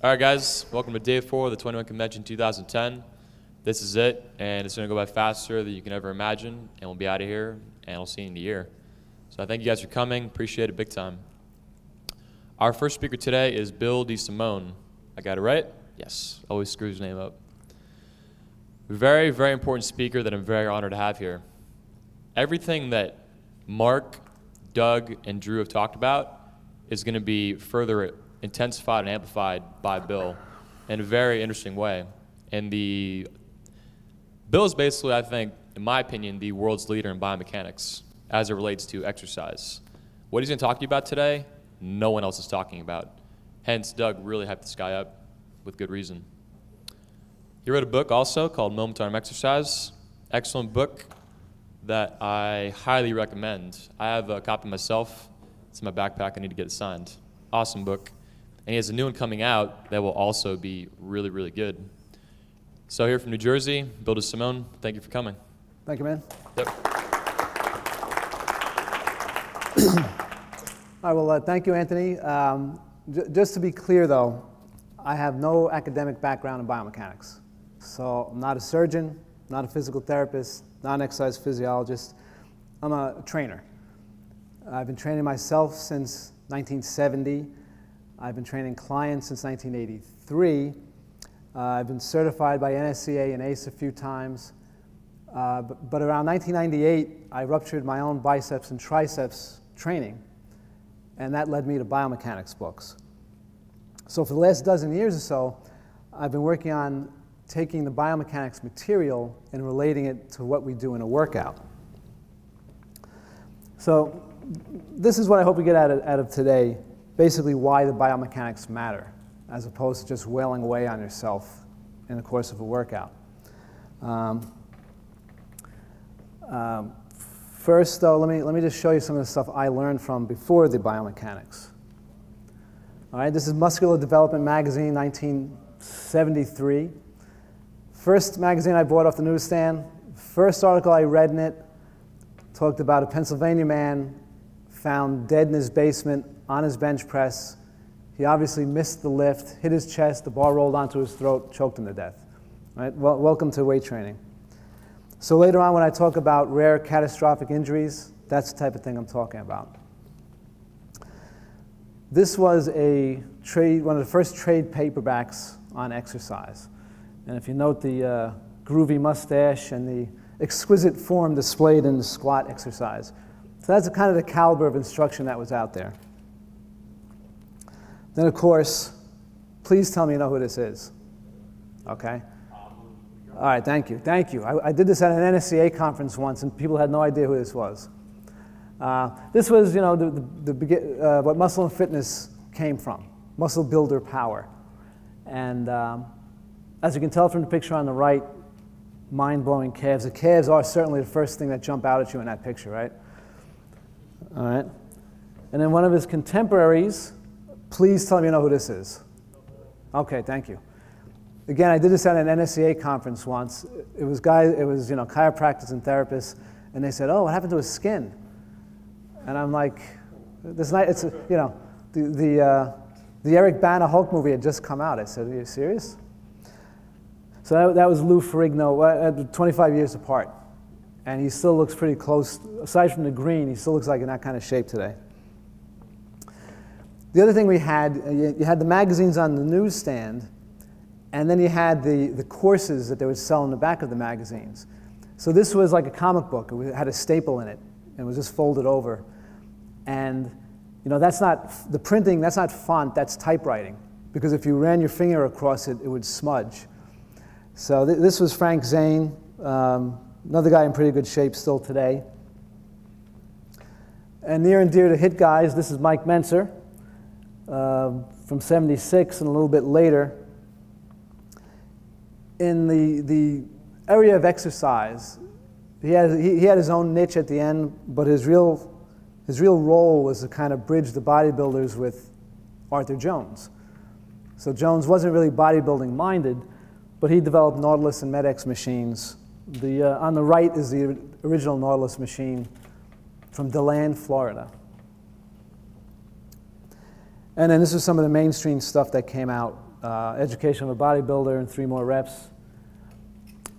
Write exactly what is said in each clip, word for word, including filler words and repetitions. All right, guys, welcome to day four of the twenty-one Convention twenty ten. This is it, and it's going to go by faster than you can ever imagine, and we'll be out of here, and we'll see you in a year. So I thank you guys for coming. Appreciate it big time. Our first speaker today is Bill DeSimone. I got it right? Yes. Always screws his name up. Very, very important speaker that I'm very honored to have here. Everything that Mark, Doug, and Drew have talked about is going to be further intensified and amplified by Bill in a very interesting way. And the Bill is basically, I think, in my opinion, the world's leader in biomechanics as it relates to exercise. What he's going to talk to you about today, no one else is talking about. Hence, Doug really hyped this guy up with good reason. He wrote a book also called Moment Arm Exercise. Excellent book that I highly recommend. I have a copy myself. It's in my backpack. I need to get it signed. Awesome book. And he has a new one coming out that will also be really, really good. So here from New Jersey, Bill DeSimone, thank you for coming. Thank you, man. Yep. All right, well, uh, thank you, Anthony. Um, j just to be clear, though, I have no academic background in biomechanics. So I'm not a surgeon, not a physical therapist, not an exercise physiologist. I'm a trainer. I've been training myself since nineteen seventy. I've been training clients since nineteen eighty-three. Uh, I've been certified by N S C A and A C E a few times. Uh, but, but around nineteen ninety-eight, I ruptured my own biceps and triceps training, and that led me to biomechanics books. So for the last dozen years or so, I've been working on taking the biomechanics material and relating it to what we do in a workout. So this is what I hope we get out of, out of today, basically why the biomechanics matter, as opposed to just wailing away on yourself in the course of a workout. Um, um, first, though, let me, let me just show you some of the stuff I learned from before the biomechanics. All right, this is Muscular Development Magazine, nineteen seventy-three. First magazine I bought off the newsstand. First article I read in it talked about a Pennsylvania man found dead in his basement on his bench press. He obviously missed the lift, hit his chest, the bar rolled onto his throat, choked him to death. All right? Well, welcome to weight training. So later on when I talk about rare catastrophic injuries, that's the type of thing I'm talking about. This was a trade, one of the first trade paperbacks on exercise. And if you note the uh, groovy mustache and the exquisite form displayed in the squat exercise. So that's kind of the caliber of instruction that was out there. Then, of course, please tell me you know who this is. Okay? All right, thank you. Thank you. I, I did this at an N S C A conference once, and people had no idea who this was. Uh, this was, you know, the, the, the, uh, what muscle and fitness came from, muscle builder power. And um, as you can tell from the picture on the right, mind-blowing calves. The calves are certainly the first thing that jump out at you in that picture, right? All right. And then one of his contemporaries, please tell me you know who this is. Okay, thank you. Again, I did this at an N S C A conference once. It was guys, it was you know chiropractors and therapists, and they said, "Oh, what happened to his skin?" And I'm like, "This night, it's a, you know, the the uh, the Eric Bana Hulk movie had just come out." I said, "Are you serious?" So that, that was Lou Ferrigno, uh, twenty-five years apart, and he still looks pretty close. Aside from the green, he still looks like in that kind of shape today. The other thing we had, you had the magazines on the newsstand, and then you had the, the courses that they would sell in the back of the magazines. So this was like a comic book. It had a staple in it, and it was just folded over. And you know, that's not, the printing, that's not font, that's typewriting. Because if you ran your finger across it, it would smudge. So th this was Frank Zane, um, another guy in pretty good shape still today. And near and dear to hit guys, this is Mike Mentzer. Uh, from seventy-six and a little bit later. In the, the area of exercise, he had, he, he had his own niche at the end, but his real, his real role was to kind of bridge the bodybuilders with Arthur Jones. So Jones wasn't really bodybuilding minded, but he developed Nautilus and MedEx machines. The, uh, on the right is the original Nautilus machine from DeLand, Florida. And then this is some of the mainstream stuff that came out uh, Education of a Bodybuilder and Three More Reps.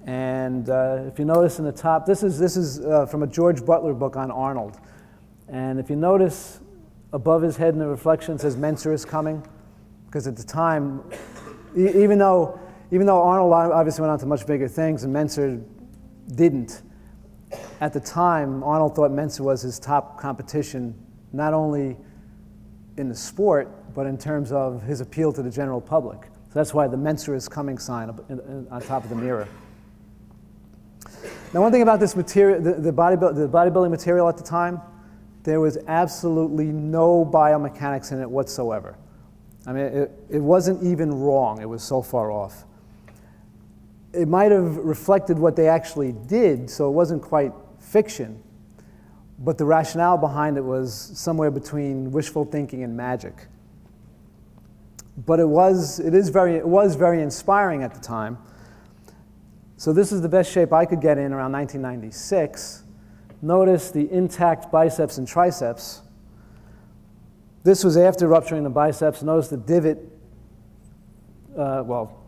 And uh, if you notice in the top, this is, this is uh, from a George Butler book on Arnold. And if you notice above his head in the reflection, it says Mentzer is coming. Because at the time, e even, though, even though Arnold obviously went on to much bigger things and Mentzer didn't, at the time, Arnold thought Mentzer was his top competition, not only in the sport, but in terms of his appeal to the general public. So that's why the Mentzer is coming sign up in, in, on top of the mirror. Now, one thing about this material, the, the, bodybuild, the bodybuilding material at the time, there was absolutely no biomechanics in it whatsoever. I mean, it, it wasn't even wrong. It was so far off. It might have reflected what they actually did, so it wasn't quite fiction. But the rationale behind it was somewhere between wishful thinking and magic. But it was, it is very, it was very inspiring at the time. So this is the best shape I could get in around nineteen ninety-six. Notice the intact biceps and triceps. This was after rupturing the biceps. Notice the divot, uh, well,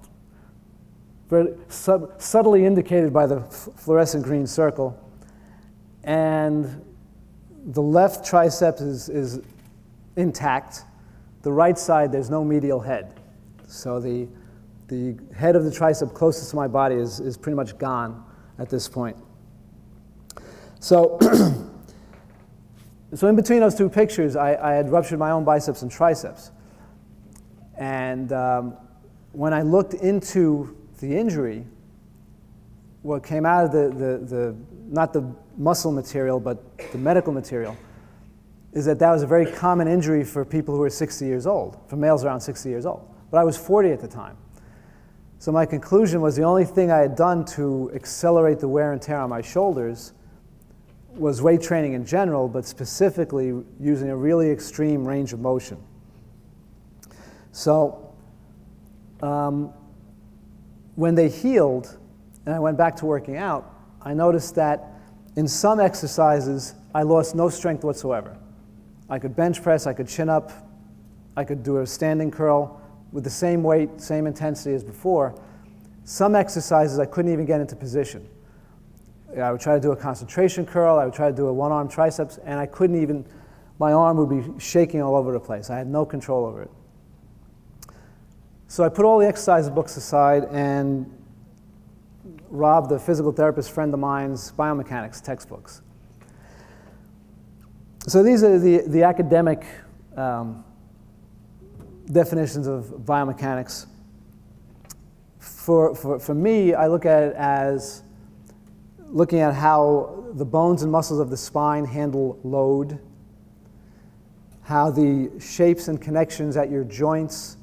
sub subtly indicated by the fluorescent green circle. And the left tricep is, is intact. The right side, there's no medial head. So the, the head of the tricep closest to my body is, is pretty much gone at this point. So, so in between those two pictures, I, I had ruptured my own biceps and triceps. And um, when I looked into the injury, what came out of the, the, the, not the muscle material, but the medical material, is that that was a very common injury for people who were sixty years old, for males around sixty years old. But I was forty at the time. So my conclusion was the only thing I had done to accelerate the wear and tear on my shoulders was weight training in general, but specifically using a really extreme range of motion. So um, when they healed and I went back to working out, I noticed that in some exercises, I lost no strength whatsoever. I could bench press, I could chin up, I could do a standing curl with the same weight, same intensity as before. Some exercises I couldn't even get into position. I would try to do a concentration curl, I would try to do a one-arm triceps, and I couldn't even, my arm would be shaking all over the place. I had no control over it. So I put all the exercise books aside and Rob, the physical therapist friend of mine's biomechanics textbooks. So these are the, the academic um, definitions of biomechanics. For, for, for me, I look at it as looking at how the bones and muscles of the spine handle load, how the shapes and connections at your joints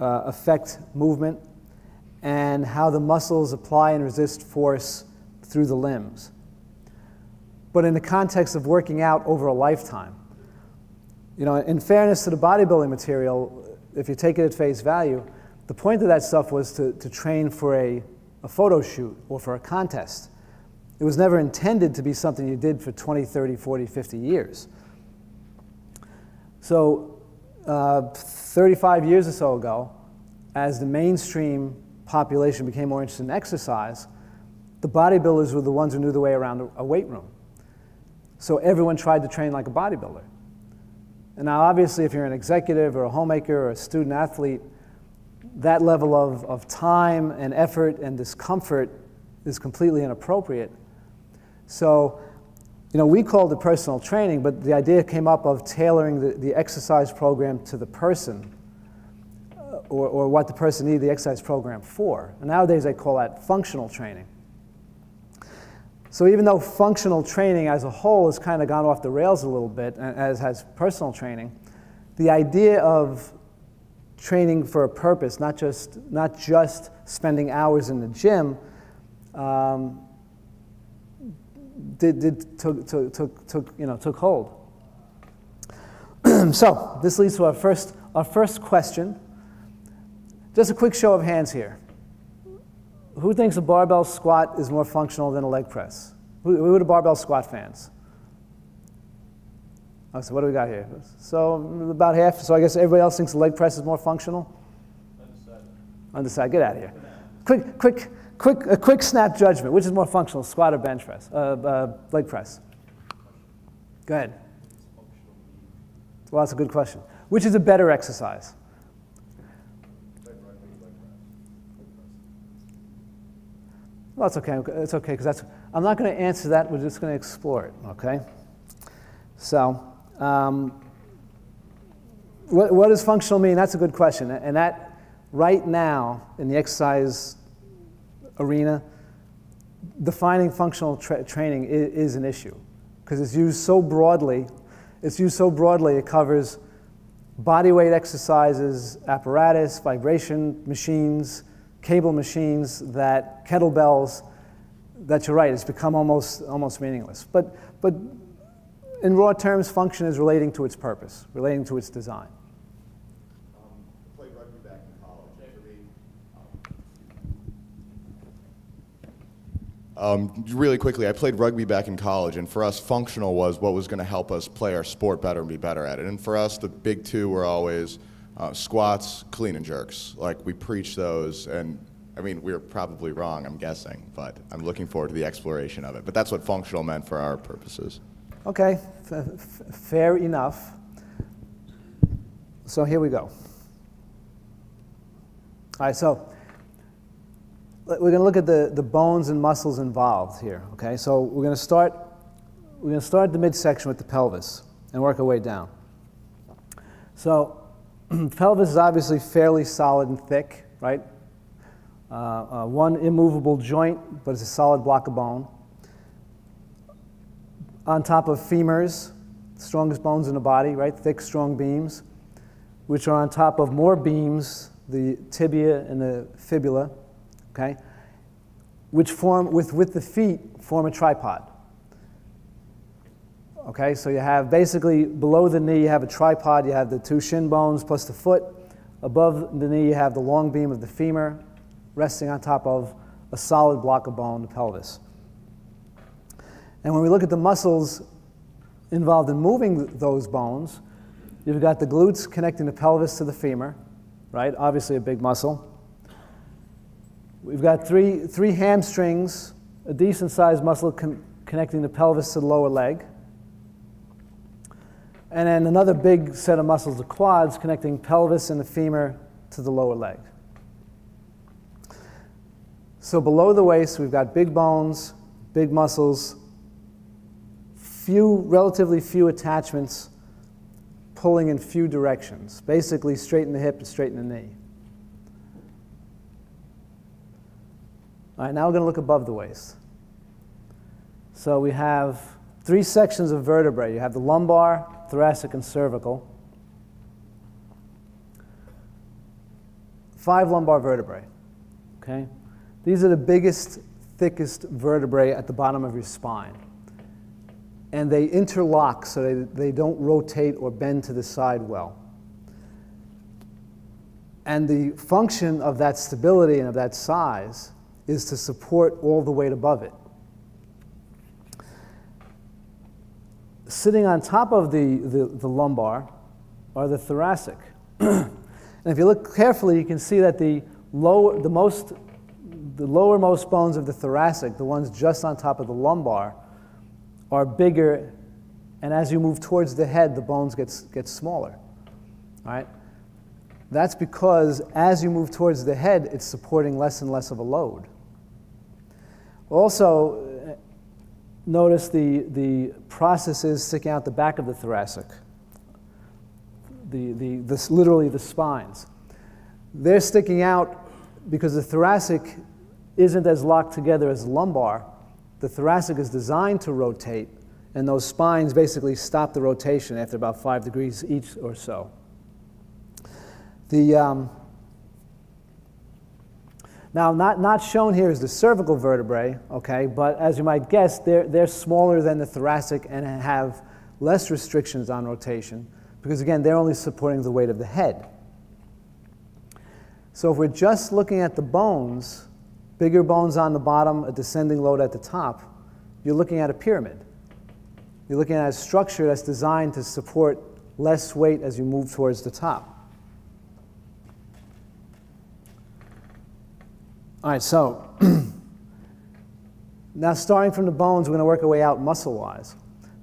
uh, affect movement, and how the muscles apply and resist force through the limbs. But in the context of working out over a lifetime. You know, in fairness to the bodybuilding material, if you take it at face value, the point of that stuff was to, to train for a, a photo shoot or for a contest. It was never intended to be something you did for twenty, thirty, forty, fifty years. So uh, thirty-five years or so ago, as the mainstream population became more interested in exercise, the bodybuilders were the ones who knew the way around a weight room. So everyone tried to train like a bodybuilder. And now obviously if you're an executive or a homemaker or a student athlete, that level of, of time and effort and discomfort is completely inappropriate. So, you know, we called it personal training, but the idea came up of tailoring the, the exercise program to the person. Or, or what the person needed the exercise program for. And nowadays they call that functional training. So even though functional training as a whole has kind of gone off the rails a little bit, as has personal training, the idea of training for a purpose, not just, not just spending hours in the gym, um, did, did, took, took, took, took, you know, took hold. So this leads to our first, our first question. Just a quick show of hands here. Who thinks a barbell squat is more functional than a leg press? Who, who are the barbell squat fans? Oh, so what do we got here? So about half, so I guess everybody else thinks the leg press is more functional? on the side. Get out of here. Quick, quick, quick, a quick snap judgment. Which is more functional, squat or bench press, uh, uh, leg press? Go ahead. Well, that's a good question. Which is a better exercise? Well, that's okay. It's okay because that's. I'm not going to answer that. We're just going to explore it. Okay. So, um, what, what does functional mean? That's a good question. And that, right now, in the exercise arena, defining functional tra training is, is an issue because it's used so broadly. It's used so broadly. It covers body weight exercises, apparatus, vibration machines, cable machines, that kettlebells. That you're right. It's become almost almost meaningless. But but in raw terms, function is relating to its purpose, relating to its design. Um, I played rugby back in college. Um, really quickly, I played rugby back in college, and for us, functional was what was going to help us play our sport better and be better at it. And for us, the big two were always uh, squats, clean, and jerks. Like we preached those and. I mean, we were probably wrong, I'm guessing, but I'm looking forward to the exploration of it. But that's what functional meant for our purposes. Okay, f f fair enough. So here we go. All right, so we're going to look at the, the bones and muscles involved here, okay? So we're going to start, we're going to start the midsection with the pelvis and work our way down. So pelvis is obviously fairly solid and thick, right? Uh, uh, one immovable joint, but it's a solid block of bone. On top of femurs, the strongest bones in the body, right? Thick, strong beams, which are on top of more beams, the tibia and the fibula, okay? Which form, with, with the feet, form a tripod. Okay, so you have basically below the knee, you have a tripod, you have the two shin bones plus the foot. Above the knee, you have the long beam of the femur, resting on top of a solid block of bone, the pelvis. And when we look at the muscles involved in moving those bones, you've got the glutes connecting the pelvis to the femur, right? Obviously a big muscle. We've got three, three hamstrings, a decent-sized muscle con connecting the pelvis to the lower leg. And then another big set of muscles, the quads, connecting pelvis and the femur to the lower leg. So below the waist, we've got big bones, big muscles, few, relatively few attachments pulling in few directions, basically straighten the hip and straighten the knee. All right, now we're going to look above the waist. So we have three sections of vertebrae. You have the lumbar, thoracic, and cervical. Five lumbar vertebrae, okay? These are the biggest, thickest vertebrae at the bottom of your spine. And they interlock so they, they don't rotate or bend to the side well. And the function of that stability and of that size is to support all the weight above it. Sitting on top of the, the, the lumbar are the thoracic. And if you look carefully, you can see that the, lower, the most The lowermost bones of the thoracic, the ones just on top of the lumbar, are bigger, and as you move towards the head, the bones get, get smaller. All right? That's because as you move towards the head, it's supporting less and less of a load. Also, notice the, the processes sticking out the back of the thoracic, the, the, this, literally the spines. They're sticking out because the thoracic isn't as locked together as the lumbar. The thoracic is designed to rotate, and those spines basically stop the rotation after about five degrees each or so. The, um, now, not, not shown here is the cervical vertebrae, okay, but as you might guess, they're, they're smaller than the thoracic and have less restrictions on rotation because, again, they're only supporting the weight of the head. So if we're just looking at the bones, bigger bones on the bottom, a descending load at the top, you're looking at a pyramid. You're looking at a structure that's designed to support less weight as you move towards the top. All right, so now starting from the bones, we're going to work our way out muscle-wise.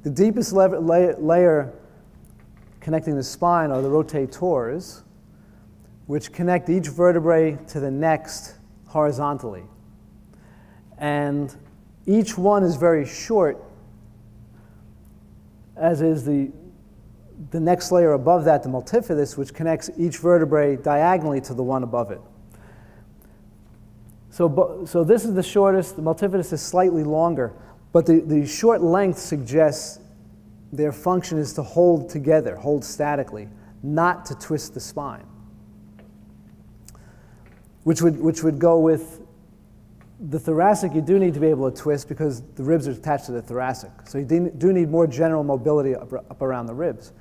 The deepest la la layer connecting the spine are the rotators, which connect each vertebrae to the next horizontally. And each one is very short, as is the, the next layer above that, the multifidus, which connects each vertebrae diagonally to the one above it. So, so this is the shortest, the multifidus is slightly longer, but the, the short length suggests their function is to hold together, hold statically, not to twist the spine, which would, which would go with the thoracic. You do need to be able to twist because the ribs are attached to the thoracic. So you do need more general mobility up, up around the ribs.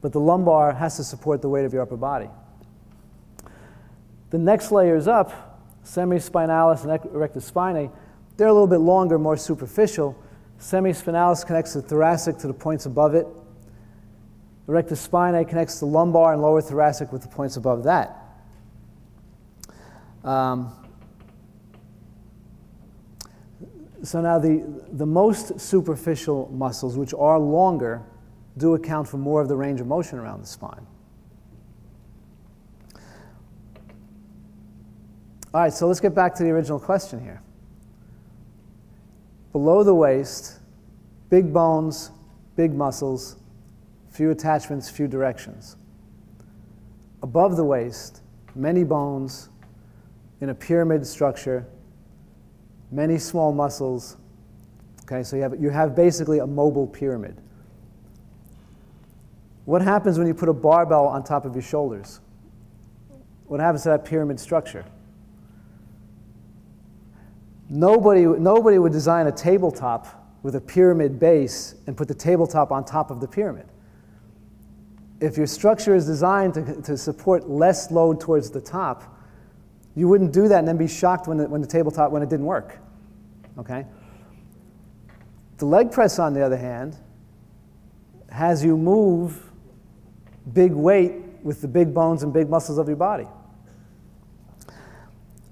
But the lumbar has to support the weight of your upper body. The next layers up, semispinalis and erectus spinae, they're a little bit longer, more superficial. Semispinalis connects the thoracic to the points above it. Erectus spinae connects the lumbar and lower thoracic with the points above that. Um, So now the, the most superficial muscles, which are longer, do account for more of the range of motion around the spine. All right, so let's get back to the original question here. Below the waist, big bones, big muscles, few attachments, few directions. Above the waist, many bones in a pyramid structure, many small muscles. Okay, so you have, you have basically a mobile pyramid. What happens when you put a barbell on top of your shoulders? What happens to that pyramid structure? Nobody, nobody would design a tabletop with a pyramid base and put the tabletop on top of the pyramid. If your structure is designed to, to support less load towards the top, you wouldn't do that and then be shocked when the, when the tabletop, when it didn't work. Okay? The leg press, on the other hand, has you move big weight with the big bones and big muscles of your body.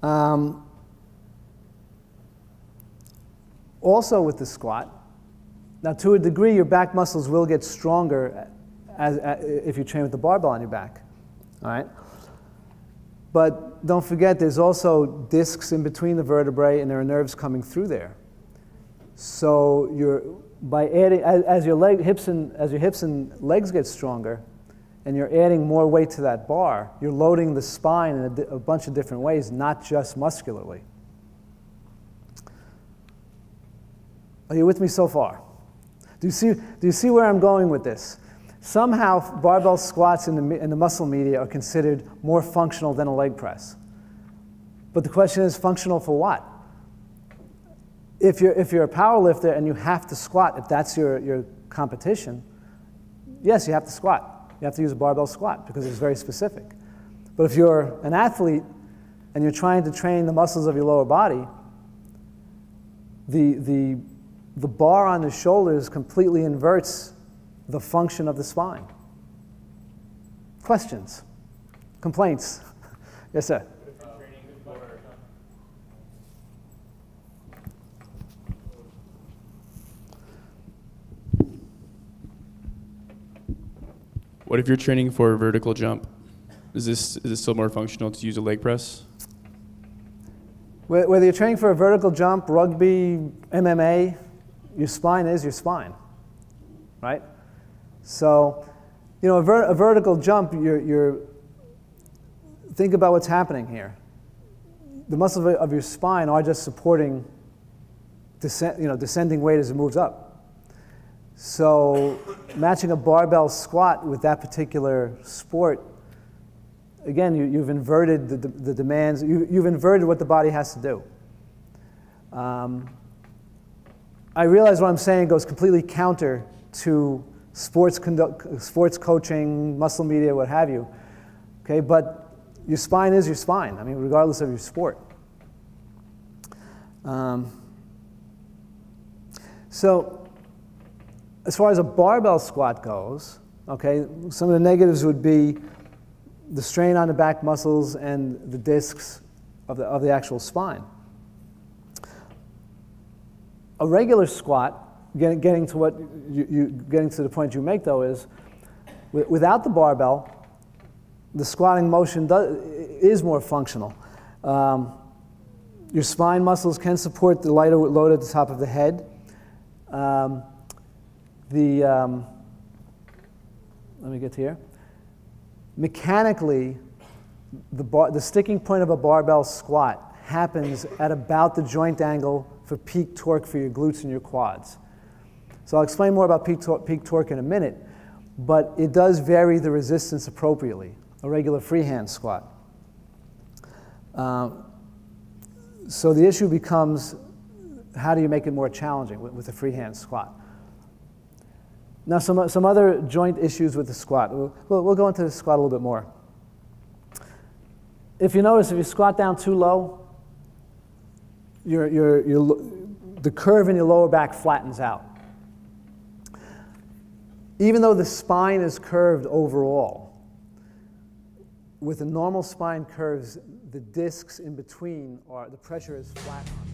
Um, also with the squat, now to a degree your back muscles will get stronger as, as, if you train with the barbell on your back. All right? But don't forget, there's also discs in between the vertebrae, and there are nerves coming through there. So you're, by adding, as, as, your leg, hips and, as your hips and legs get stronger, and you're adding more weight to that bar, you're loading the spine in a, a bunch of different ways, not just muscularly. Are you with me so far? Do you see, do you see where I'm going with this? Somehow, barbell squats in the, in the muscle media are considered more functional than a leg press. But the question is, functional for what? If you're, if you're a power lifter and you have to squat, if that's your, your competition, yes, you have to squat. You have to use a barbell squat because it's very specific. But if you're an athlete and you're trying to train the muscles of your lower body, the, the, the bar on the shoulders completely inverts the function of the spine. Questions? Complaints? Yes, sir? What if you're training for a vertical jump? Is this, is this still more functional to use a leg press? Whether you're training for a vertical jump, rugby, M M A, your spine is your spine, right? So, you know, a, ver a vertical jump, you're, you're, think about what's happening here. The muscles of, of your spine are just supporting descent, you know, descending weight as it moves up. So matching a barbell squat with that particular sport, again, you, you've inverted the, the, the demands. You, you've inverted what the body has to do. Um, I realize what I'm saying goes completely counter to Sports, sports coaching, muscle media, what have you. Okay, but your spine is your spine, I mean, regardless of your sport. Um, so, as far as a barbell squat goes, okay, some of the negatives would be the strain on the back muscles and the discs of the, of the actual spine. A regular squat, getting, getting to what you, you getting to the point you make though, is without the barbell, the squatting motion does, is more functional. Um, your spine muscles can support the lighter load at the top of the head. Um, the um, let me get here. Mechanically, the, bar, the sticking point of a barbell squat happens at about the joint angle for peak torque for your glutes and your quads. So I'll explain more about peak, tor peak torque in a minute, but it does vary the resistance appropriately, a regular freehand squat. Um, so the issue becomes, how do you make it more challenging with, with a freehand squat? Now some, some other joint issues with the squat. We'll, we'll go into the squat a little bit more. If you notice, if you squat down too low, Your, your, your, the curve in your lower back flattens out. Even though the spine is curved overall, with a normal spine curves, the discs in between, are, the pressure is flat on.